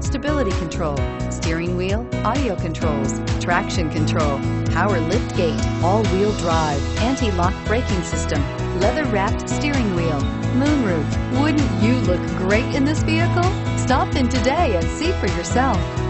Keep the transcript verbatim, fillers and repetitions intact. stability control, steering wheel audio controls, traction control, power lift gate, all-wheel drive, anti-lock braking system, leather-wrapped steering wheel, moonroof. Wouldn't you look great in this vehicle? Stop in today and see for yourself.